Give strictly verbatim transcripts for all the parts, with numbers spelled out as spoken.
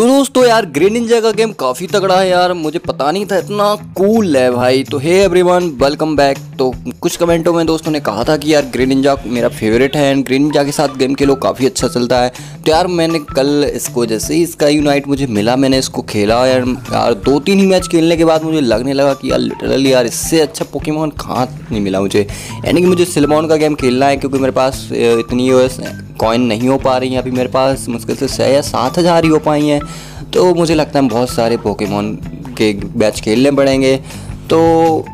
तो दोस्तों यार ग्रेनिंजा का गेम काफ़ी तगड़ा है यार, मुझे पता नहीं था इतना कूल है भाई। तो हे एवरीवन, वेलकम बैक। तो कुछ कमेंटों में दोस्तों ने कहा था कि यार ग्रेनिंजा मेरा फेवरेट है एंड ग्रेनिंजा के साथ गेम खेलो, काफ़ी अच्छा चलता है। तो यार मैंने कल इसको जैसे ही इसका यूनाइट मुझे मिला, मैंने इसको खेला यार। यार दो तीन ही मैच खेलने के बाद मुझे लगने लगा कि यार लिटरली यार इससे अच्छा पोकेमॉन कहाँ नहीं मिला मुझे। यानी कि मुझे सिलमॉन का गेम खेलना है क्योंकि मेरे पास इतनी कॉइन नहीं हो पा रही है। अभी मेरे पास मुश्किल से छः या सात हज़ार ही हो पाई हैं। तो मुझे लगता है बहुत सारे पोकेमॉन के बैच खेलने पड़ेंगे। तो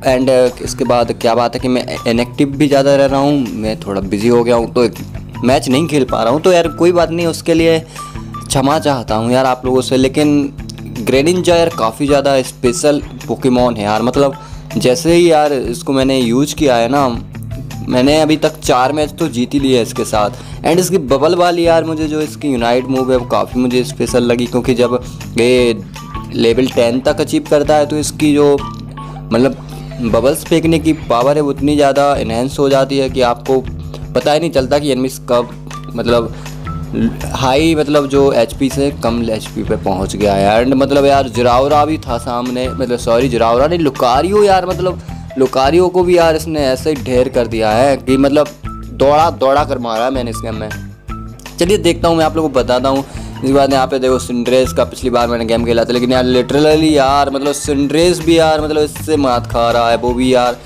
एंड इसके बाद क्या बात है कि मैं इनएक्टिव भी ज़्यादा रह रहा हूँ, मैं थोड़ा बिजी हो गया हूँ तो मैच नहीं खेल पा रहा हूँ। तो यार कोई बात नहीं, उसके लिए क्षमा चाहता हूँ यार आप लोगों से। लेकिन ग्रेनिंजा यार काफ़ी ज़्यादा स्पेशल पोकेमॉन है यार। मतलब जैसे ही यार इसको मैंने यूज किया है ना, मैंने अभी तक चार मैच तो जीत ही लिए है इसके साथ। एंड इसकी बबल वाली यार मुझे जो इसकी यूनाइट मूव है वो काफ़ी मुझे स्पेशल लगी, क्योंकि जब ये लेवल टेन तक अचीव करता है तो इसकी जो मतलब बबल्स फेंकने की पावर है वो उतनी ज़्यादा इन्हेंस हो जाती है कि आपको पता ही नहीं चलता कि एनिमीज कब मतलब हाई मतलब जो एचपी से कम एचपी पे पहुंच गया है। एंड मतलब यार जिरावरा भी था सामने, मतलब सॉरी जिरावरा नहीं लुकारियो यार। मतलब लुकारियो को भी यार इसने ऐसे ही ढेर कर दिया है कि मतलब दौड़ा दौड़ा कर मारा है मैंने इस गेम में। चलिए देखता हूँ, मैं आप लोगों को बताता हूँ। इसके बाद यहाँ पे देखो सिंडरेस का पिछली बार मैंने गेम खेला था, लेकिन यार लिटरली यार मतलब सिंडरेस भी यार मतलब इससे मात खा रहा है, वो भी यार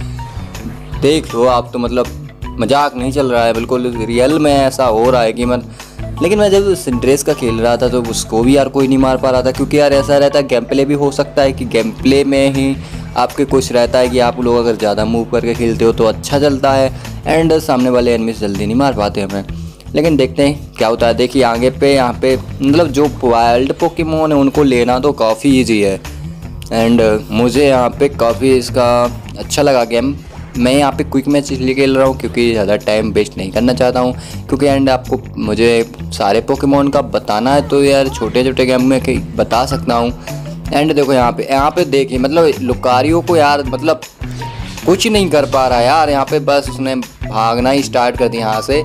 देख लो आप। तो मतलब मजाक नहीं चल रहा है, बिल्कुल रियल में ऐसा हो रहा है कि मैं। लेकिन मैं जब सिंडरेस का खेल रहा था तो उसको भी यार कोई नहीं मार पा रहा था, क्योंकि यार ऐसा रहता है गेम प्ले भी हो सकता है कि गेम प्ले में ही आपके कुछ रहता है कि आप लोग अगर ज़्यादा मूव करके खेलते हो तो अच्छा चलता है एंड सामने वाले एनिमी जल्दी नहीं मार पाते हमें। लेकिन देखते हैं क्या होता है। देखिए आगे पे यहाँ पे मतलब जो वाइल्ड पोकेमॉन है उनको लेना तो काफ़ी इजी है एंड मुझे यहाँ पे काफ़ी इसका अच्छा लगा गेम। मैं यहाँ पे क्विक मैच इसलिए खेल रहा हूँ क्योंकि ज़्यादा टाइम वेस्ट नहीं करना चाहता हूँ, क्योंकि एंड आपको मुझे सारे पोकेमॉन का बताना है तो यार छोटे छोटे गेम में बता सकता हूँ। एंड देखो यहाँ पे यहाँ पे देखिए मतलब लुकारियो को यार मतलब कुछ नहीं कर पा रहा यार। यहाँ पे बस उसने भागना ही स्टार्ट कर दिया यहाँ से।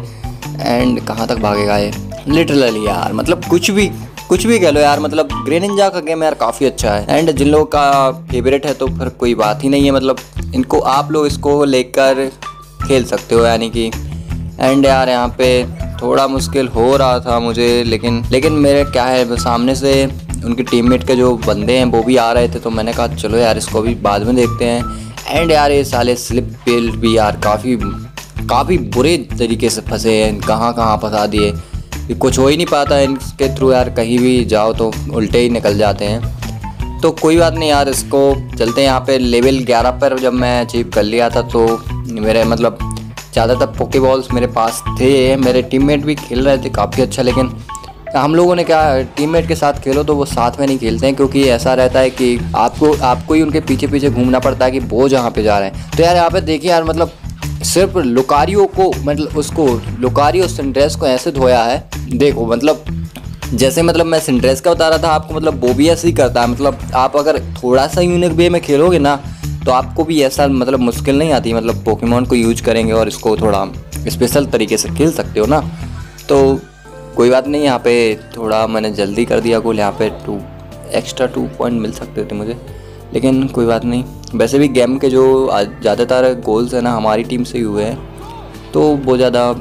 एंड कहाँ तक भागेगा ये लिटरली यार, मतलब कुछ भी कुछ भी कह लो यार। मतलब ग्रेनिंजा का गेम यार काफ़ी अच्छा है एंड जिन लोगों का फेवरेट है तो फिर कोई बात ही नहीं है, मतलब इनको आप लोग इसको लेकर खेल सकते हो यानी कि। एंड यार यहाँ पे थोड़ा मुश्किल हो रहा था मुझे, लेकिन लेकिन मेरे क्या है सामने से उनके टीममेट के जो बंदे हैं वो भी आ रहे थे तो मैंने कहा चलो यार इसको भी बाद में देखते हैं। एंड यार ये साले स्लिप पेल्ट भी यार काफ़ी काफ़ी बुरे तरीके से फंसे हैं, कहाँ कहाँ फंसा दिए, कुछ हो ही नहीं पाता है इनके थ्रू यार। कहीं भी जाओ तो उल्टे ही निकल जाते हैं। तो कोई बात नहीं यार, इसको चलते हैं। यहाँ पे लेवल ग्यारह पर जब मैं अचीव कर लिया था तो मेरे मतलब ज़्यादातर पोकेबॉल्स मेरे पास थे, मेरे टीममेट भी खेल रहे थे काफ़ी अच्छा। लेकिन हम लोगों ने क्या टीममेट के साथ खेलो तो वो साथ में नहीं खेलते हैं, क्योंकि ऐसा रहता है कि आपको आपको ही उनके पीछे पीछे घूमना पड़ता है कि वो जहाँ पे जा रहे हैं। तो यार यहाँ पे देखिए यार मतलब सिर्फ लुकारियो को मतलब उसको लुकारियो सिंडरेस को ऐसे धोया है। देखो मतलब जैसे मतलब मैं सिंडरेस का बता रहा था आपको, मतलब वो भी ऐसे ही करता है। मतलब आप अगर थोड़ा सा यूनिक वे में खेलोगे ना तो आपको भी ऐसा मतलब मुश्किल नहीं आती, मतलब पोकेमॉन को यूज करेंगे और इसको थोड़ा स्पेशल तरीके से खेल सकते हो ना। तो कोई बात नहीं, यहाँ पे थोड़ा मैंने जल्दी कर दिया गोल। यहाँ पे टू एक्स्ट्रा टू पॉइंट मिल सकते थे मुझे, लेकिन कोई बात नहीं। वैसे भी गेम के जो ज़्यादातर गोल्स हैं ना हमारी टीम से ही हुए हैं, तो वो ज़्यादा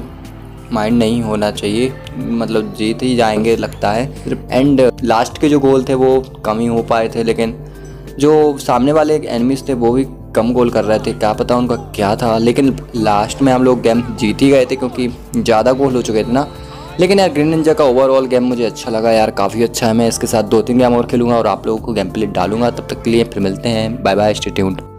माइंड नहीं होना चाहिए, मतलब जीत ही जाएंगे लगता है। एंड लास्ट के जो गोल थे वो कम ही हो पाए थे, लेकिन जो सामने वाले एनिमीज थे वो भी कम गोल कर रहे थे, क्या पता उनका क्या था। लेकिन लास्ट में हम लोग गेम जीत ही गए थे क्योंकि ज़्यादा गोल हो चुके थे ना। लेकिन यार ग्रेनिंजा का ओवरऑल गेम मुझे अच्छा लगा यार, काफ़ी अच्छा है। मैं इसके साथ दो तीन गेम और खेलूंगा और आप लोगों को गेम प्ले डालूंगा। तब तक के लिए फिर मिलते हैं, बाय बाय, स्टे ट्यून्ड।